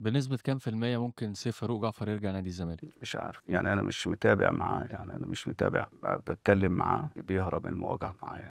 بنسبة كام في المية ممكن سيف فاروق جعفر يرجع نادي الزمالك؟ مش عارف، يعني أنا مش متابع معاه، بتكلم معاه بيهرب من المواجهة معايا.